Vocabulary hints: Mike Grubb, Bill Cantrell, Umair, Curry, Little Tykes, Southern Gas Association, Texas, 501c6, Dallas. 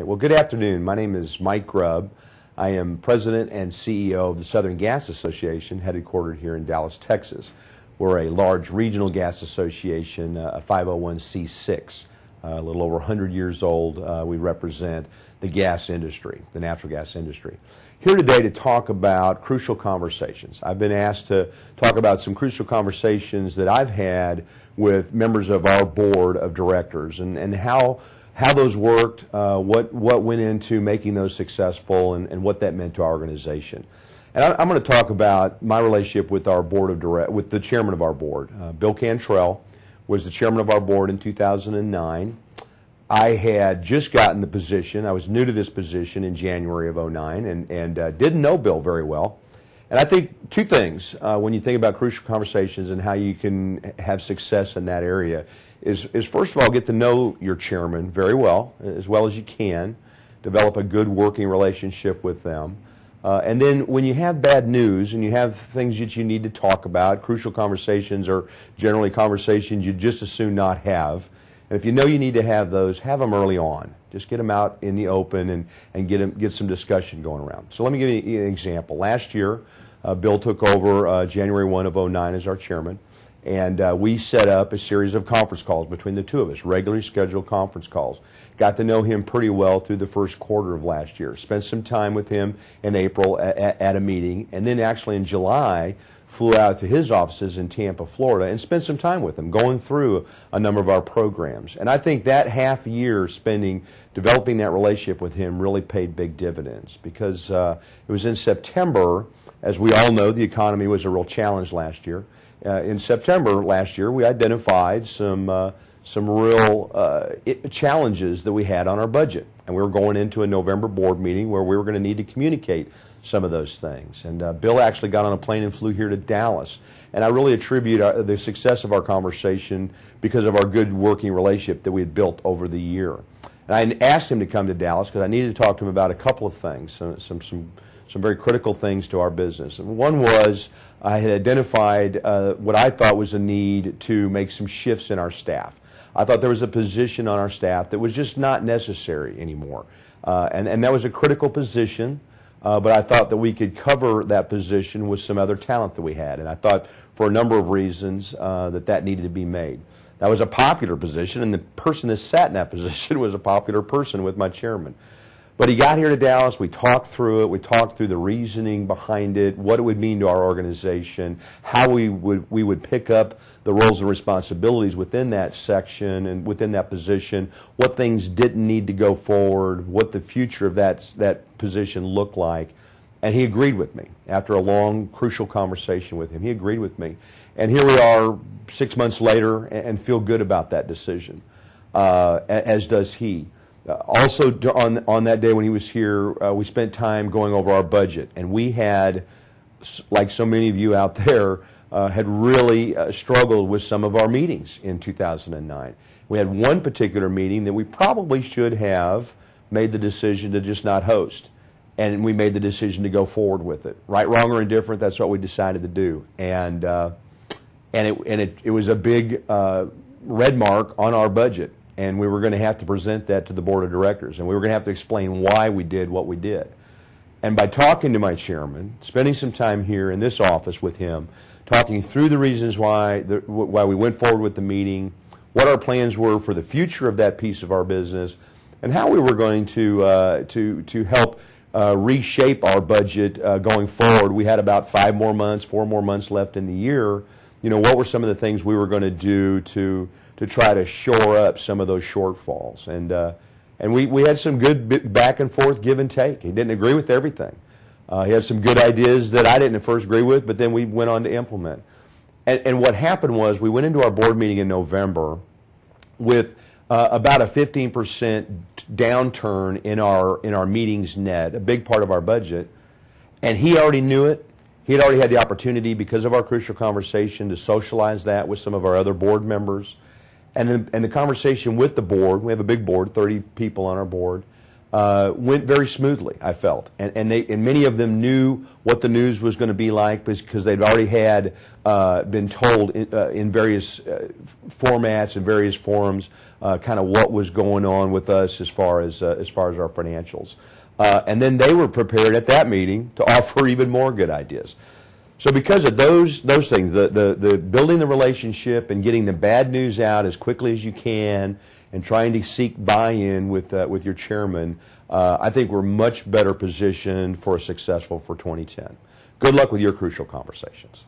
Well, good afternoon. My name is Mike Grubb. I am president and CEO of the Southern Gas Association, headquartered here in Dallas, Texas. We're a large regional gas association, a 501c6, a little over 100 years old. We represent the gas industry, the natural gas industry. Here today to talk about crucial conversations. I've been asked to talk about some crucial conversations that I've had with members of our board of directors and how those worked, what went into making those successful, and what that meant to our organization. And I'm going to talk about my relationship with our board of with the chairman of our board. Bill Cantrell was the chairman of our board in 2009. I had just gotten the position. I was new to this position in January of 2009 and didn't know Bill very well. And I think two things when you think about crucial conversations and how you can have success in that area is first of all, get to know your chairman very well as you can, develop a good working relationship with them. And then when you have bad news and you have things that you need to talk about, crucial conversations are generally conversations you just as soon not have. And if you know you need to have those, have them early on. Just get them out in the open and get some discussion going around. So let me give you an example. Last year, Bill took over January 1 of 2009 as our chairman, and we set up a series of conference calls between the two of us, regularly scheduled conference calls. Got to know him pretty well through the first quarter of last year. Spent some time with him in April at a meeting, and then actually in July flew out to his offices in Tampa, Florida, and spent some time with him going through a number of our programs. And I think that half year spending developing that relationship with him really paid big dividends, because it was in September, as we all know, the economy was a real challenge last year. In September last year, we identified some real challenges that we had on our budget. And we were going into a November board meeting where we were going to need to communicate some of those things. And Bill actually got on a plane and flew here to Dallas. And I really attribute the success of our conversation because of our good working relationship that we had built over the year. And I asked him to come to Dallas because I needed to talk to him about a couple of things, some very critical things to our business. And one was I had identified what I thought was a need to make some shifts in our staff. I thought there was a position on our staff that was just not necessary anymore. And that was a critical position, but I thought that we could cover that position with some other talent that we had. And I thought for a number of reasons that needed to be made. That was a popular position, and the person that sat in that position was a popular person with my chairman. But he got here to Dallas, we talked through it, we talked through the reasoning behind it, what it would mean to our organization, how we would pick up the roles and responsibilities within that section and within that position, what things didn't need to go forward, what the future of that position looked like. And he agreed with me. After a long, crucial conversation with him, he agreed with me. And here we are 6 months later and feel good about that decision, as does he. Also, on that day when he was here, we spent time going over our budget, and we had, like so many of you out there, had really struggled with some of our meetings in 2009. We had one particular meeting that we probably should have made the decision to just not host, and we made the decision to go forward with it. Right, wrong, or indifferent, that's what we decided to do, and it was a big red mark on our budget. And we were going to have to present that to the board of directors, and we were going to have to explain why we did what we did. And by talking to my chairman, spending some time here in this office with him, talking through the reasons why we went forward with the meeting, what our plans were for the future of that piece of our business, and how we were going to help reshape our budget going forward. We had about four more months left in the year. You know, what were some of the things we were going to do to try to shore up some of those shortfalls? And we had some good back and forth give and take. He didn't agree with everything. He had some good ideas that I didn't at first agree with, but then we went on to implement. And what happened was we went into our board meeting in November with about a 15% downturn in our meetings net, a big part of our budget. And he already knew it. He had already had the opportunity, because of our crucial conversation, to socialize that with some of our other board members. And the conversation with the board, we have a big board, 30 people on our board, went very smoothly, I felt, and many of them knew what the news was going to be like because they'd already had been told in various formats and various forums kind of what was going on with us as far as our financials, and then they were prepared at that meeting to offer even more good ideas. So because of those things, the building the relationship and getting the bad news out as quickly as you can, and trying to seek buy-in with your chairman, I think we're much better positioned for a successful for 2010. Good luck with your crucial conversations.